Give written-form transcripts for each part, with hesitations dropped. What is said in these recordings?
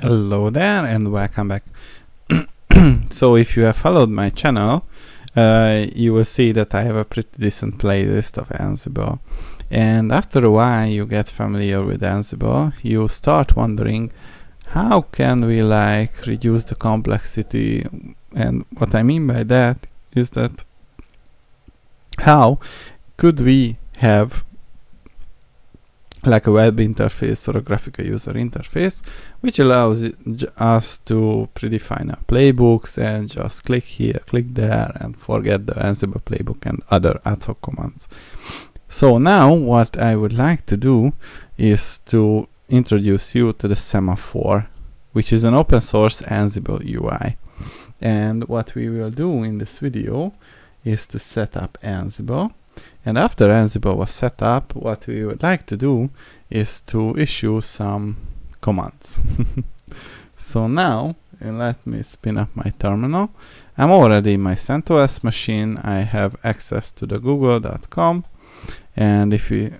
Hello there and welcome back. So if you have followed my channel, you will see that I have a pretty decent playlist of Ansible. And after a while you get familiar with Ansible, you start wondering how can we reduce the complexity, and what I mean by that is that how could we have a web interface or a graphical user interface which allows us to predefine our playbooks and just click here, click there, and forget the Ansible playbook and other ad hoc commands. So now what I would like to do is to introduce you to the Semaphore, which is an open source Ansible UI. And what we will do in this video is to set up Ansible. And after Ansible was set up, what we would like to do is to issue some commands. So now, let me spin up my terminal. I'm already in my CentOS machine. I have access to the google.com. And if we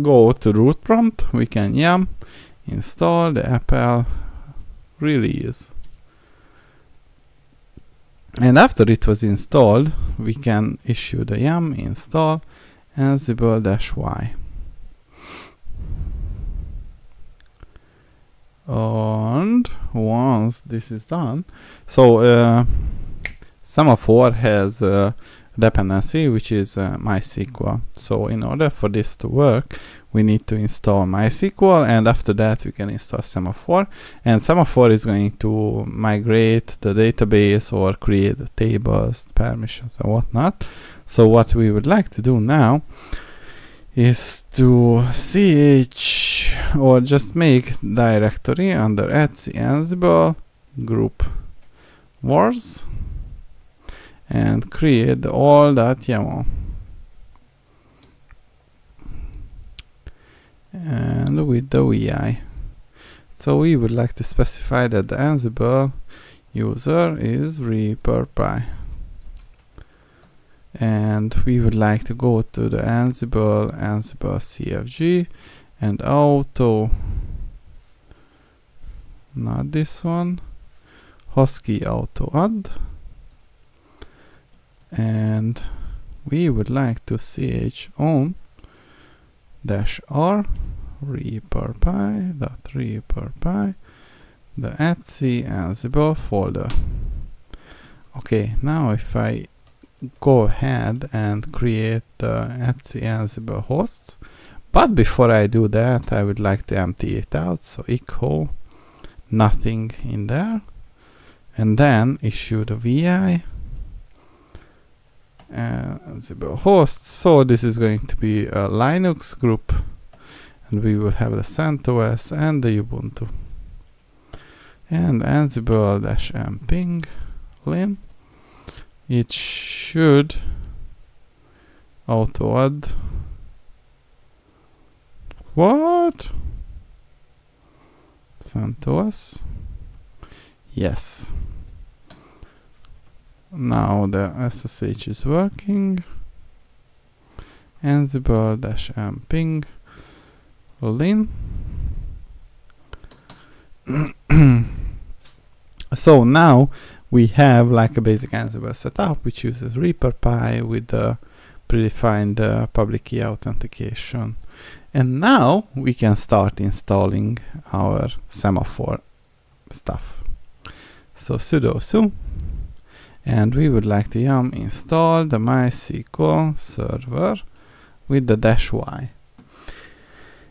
go to root prompt, we can yum install the apple release. And after it was installed, we can issue the yum install ansible-y. And once this is done, so Semaphore has a dependency which is MySQL. So in order for this to work, we need to install MySQL, and after that we can install Semaphore, and Semaphore is going to migrate the database or create the tables, permissions and whatnot. So what we would like to do now is to ch or just make directory under @ansible group wars and create all.yaml. And with the vi, so we would like to specify that the Ansible user is R3ap3rPy, and we would like to go to the Ansible CFG and auto, not this one, hotkey auto add, and we would like to chon -r r3ap3rPy the @ansible folder. Okay, now if I go ahead and create the @ansible hosts, but before I do that I would like to empty it out, so echo nothing in there, and then issue the vi Ansible hosts. So this is going to be a Linux group, and we will have the CentOS and the Ubuntu, and ansible-m ping lin. It should auto add. What? CentOS. Yes. Now the SSH is working. Ansible-m ping lin. So now we have a basic Ansible setup which uses r3ap3rPy with the predefined public key authentication. And now we can start installing our Semaphore stuff. So sudo su. And we would like to yum install the MySQL server with the -y.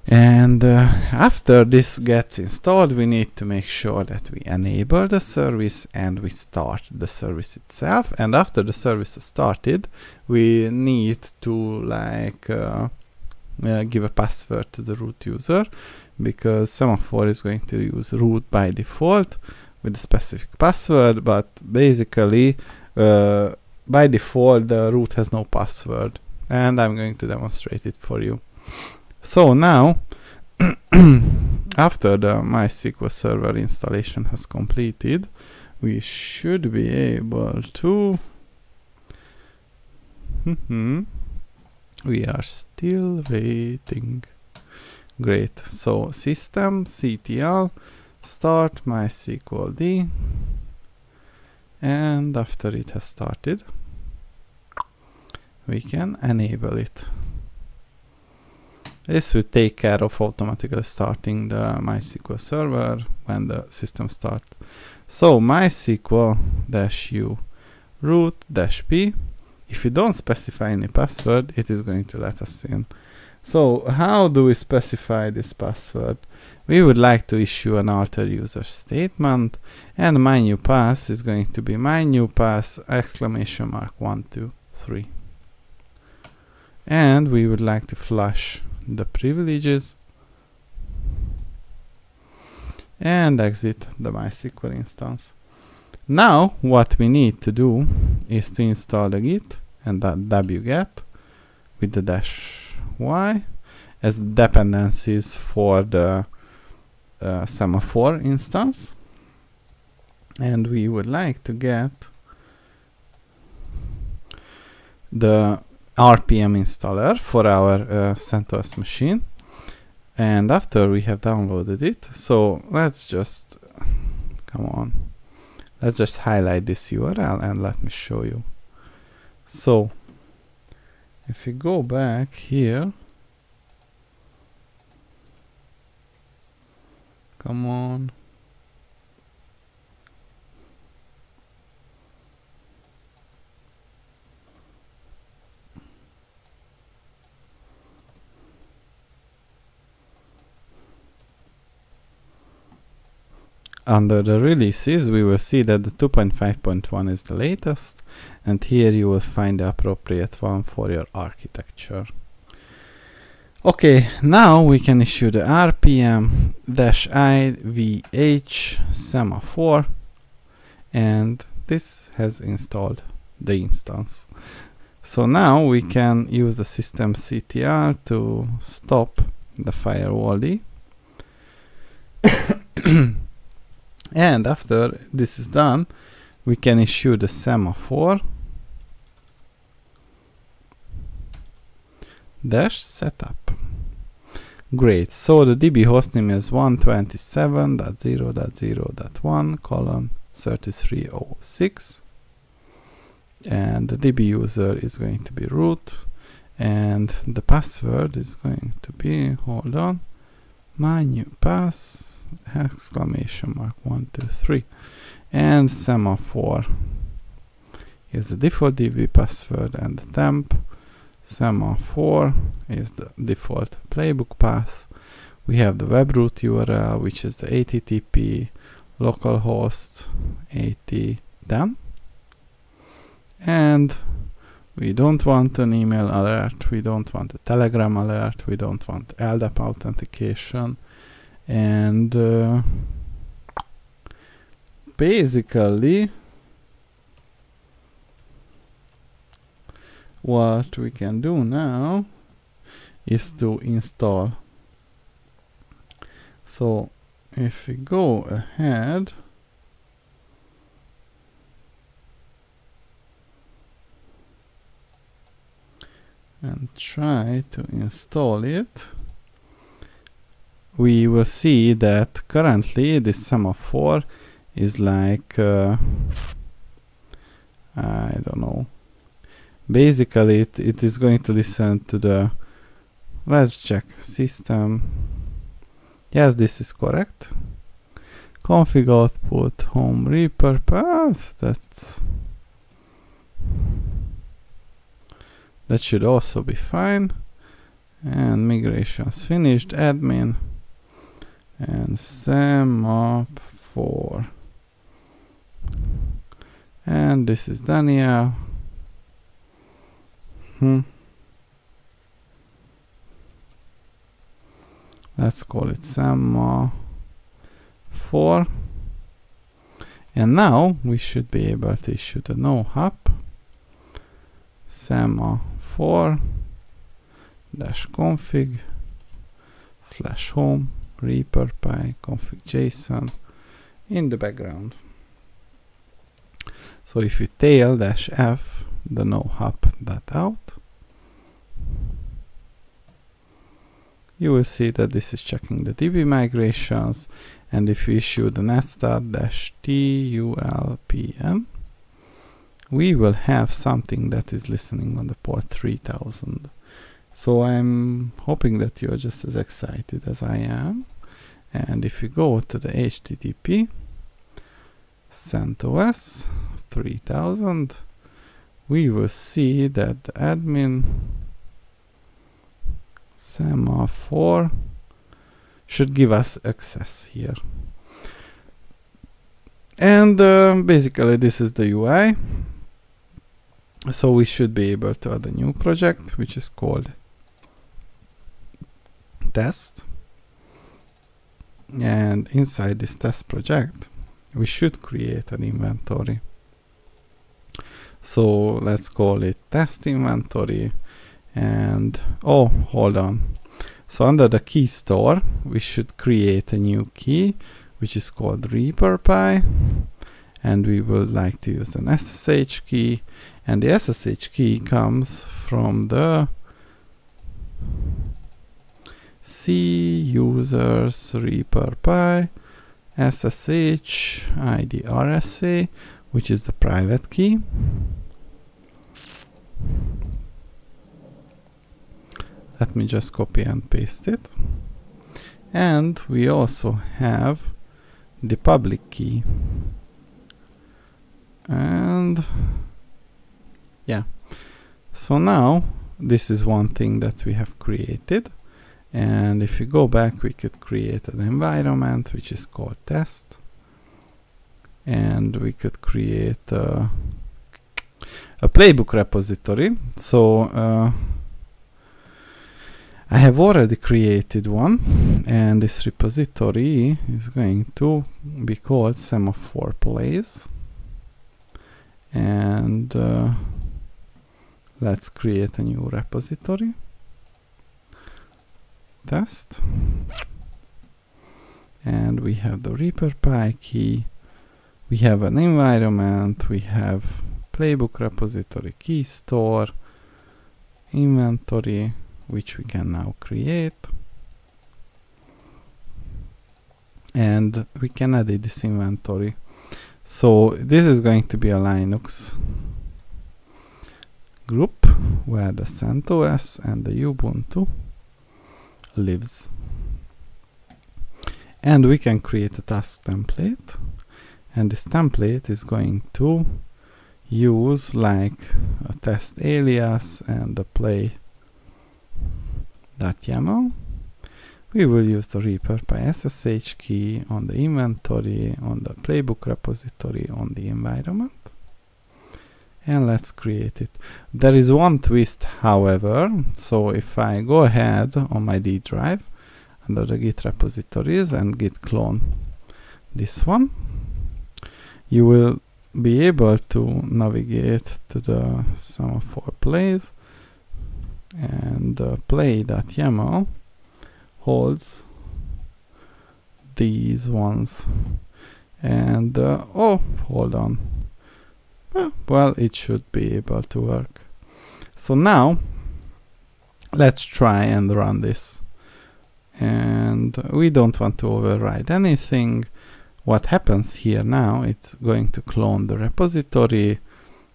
And after this gets installed, we need to make sure that we enable the service and we start the service itself. And after the service was started, we need to give a password to the root user, because Semaphore is going to use root by default with a specific password, but basically by default the root has no password, and I'm going to demonstrate it for you. So now after the MySQL server installation has completed, we should be able to we are still waiting. Great. So systemctl start MySQLD, and after it has started, we can enable it. This will take care of automatically starting the MySQL server when the system starts. So MySQL-u root-p. If you don't specify any password, it is going to let us in. So how do we specify this password? We would like to issue an alter user statement, and mynewpass is going to be mynewpass exclamation mark 123. And we would like to flush the privileges and exit the MySQL instance. Now what we need to do is to install the git and that wget with the -y as dependencies for the Semaphore instance, and we would like to get the RPM installer for our CentOS machine, and after we have downloaded it, so let's just highlight this URL and let me show you. So if we go back here, under the releases, we will see that the 2.5.1 is the latest, and here you will find the appropriate one for your architecture. Okay, now we can issue the RPM-IVH Semaphore, and this has installed the instance. So now we can use the systemctl to stop the firewall-d. And after this is done, we can issue the Semaphore -setup. Great. So the DB hostname is 127.0.0.1:3306, and the DB user is going to be root, and the password is going to be, hold on, mynewpass exclamation mark 123, and Semaphore is the default DB password, and the temp Semaphore is the default playbook path. We have the webroot URL, which is the http localhost 8010, and we don't want an email alert, we don't want a Telegram alert, we don't want LDAP authentication. And basically what we can do now is to install. So if we go ahead, and try to install it, we will see that currently this Semaphore is like, I don't know, basically it is going to listen to the, let's check, system, yes, this is correct, config output home repurpose, that should also be fine, and migrations finished, admin, and Semaphore, and this is Daniel. Let's call it Semaphore, and now we should be able to issue the no-hop Semaphore -config /home r3ap3rPy config.json in the background. So if you tail -f the no-hop that out, you will see that this is checking the DB migrations. And if we issue the netstat-tulpn, we will have something that is listening on the port 3000. So I'm hoping that you're just as excited as I am. And if you go to the HTTP, CentOS 3000, we will see that the admin Semaphore should give us access here. And basically this is the UI. So we should be able to add a new project, which is called test. And inside this test project, we should create an inventory. So let's call it test inventory. And oh, hold on. So under the key store, we should create a new key, which is called R3ap3rPy, and we would like to use an SSH key, and the SSH key comes from the C:\users\3ap3rPy SSH ID RSA, which is the private key. Let me just copy and paste it. And we also have the public key. And yeah, so now this is one thing that we have created. And if we go back, we could create an environment, which is called test. And we could create a playbook repository. So I have already created one, and this repository is going to be called SemaphorePlays. And let's create a new repository. Test. And we have the R3ap3rPy key. We have an environment. We have playbook repository, key store, inventory, which we can now create. And we can edit this inventory. So this is going to be a Linux group where the CentOS and the Ubuntu lives. And we can create a task template. And this template is going to use like a test alias and a play .yaml. We will use the R3ap3rPy SSH key on the inventory, on the playbook repository, on the environment. And let's create it. There is one twist, however. So if I go ahead on my D drive under the Git repositories and git clone this one, you will be able to navigate to the SemaphorePlays. And play.yaml holds these ones. And oh, hold on. Well, it should be able to work. So now let's try and run this. And we don't want to override anything. What happens here now, it's going to clone the repository,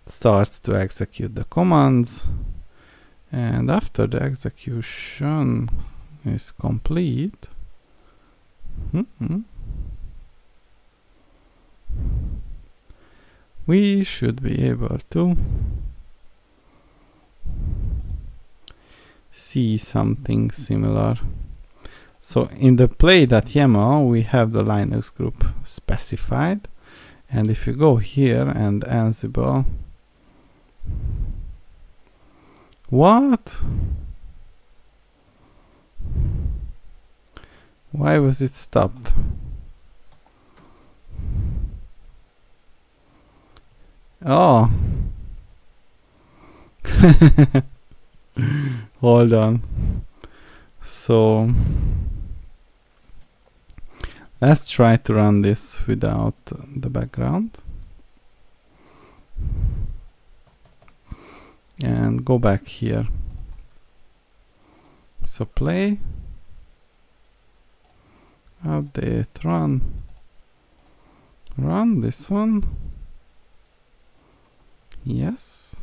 starts to execute the commands. And after the execution is complete, we should be able to see something similar. So in the play.yaml, we have the Linux group specified. And if you go here and Ansible, what? Why was it stopped? Oh. Hold on. So let's try to run this without the background. And go back here. So play update run this one. Yes.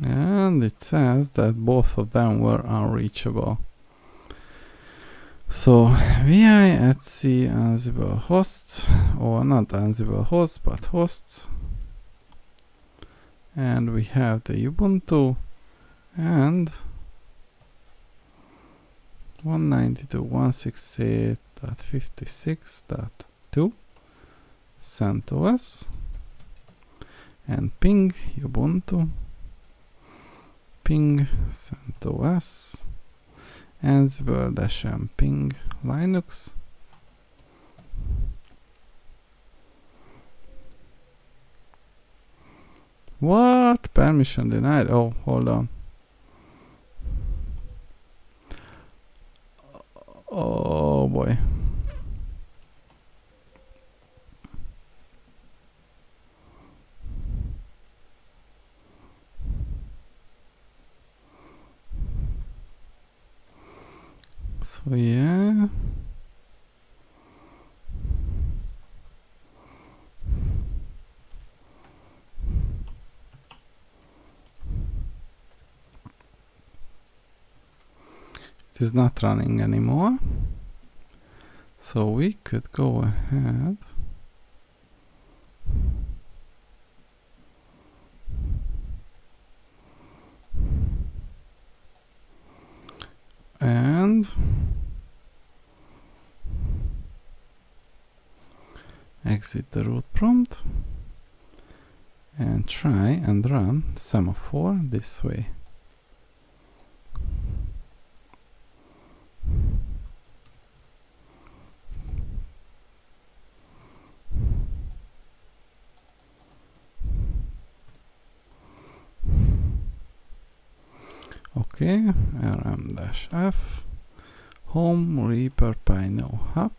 And it says that both of them were unreachable. So vi @c Ansible hosts, or not Ansible hosts, but hosts. And we have the Ubuntu and 192.168.56.2 CentOS and ping Ubuntu, ping CentOS, Ansible-m ping Linux. What? Permission denied. Oh, hold on. Oh boy. So yeah. It is not running anymore, so we could go ahead and exit the root prompt and try and run Semaphore this way. Okay, rm-f home reaper-py no hub.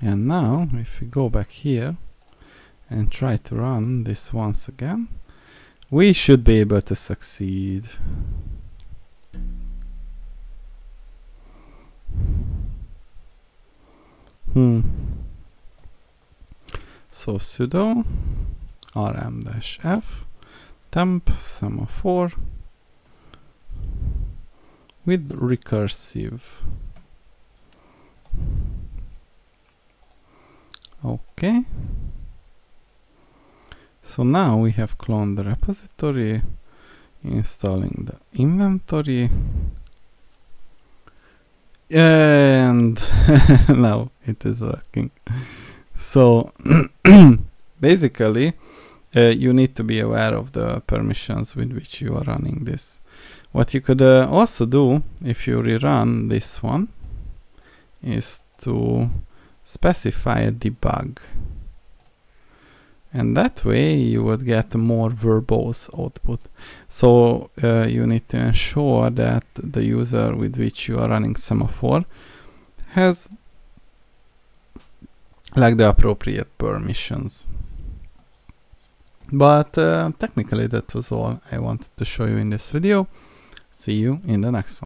And now if we go back here and try to run this once again, we should be able to succeed. So sudo rm-f temp semaphore with recursive. Okay. So now we have cloned the repository, installing the inventory, and now it is working. So basically, you need to be aware of the permissions with which you are running this. What you could also do if you rerun this one is to specify a debug. And that way you would get a more verbose output. So you need to ensure that the user with which you are running Semaphore has like the appropriate permissions. But technically that was all I wanted to show you in this video. See you in the next one.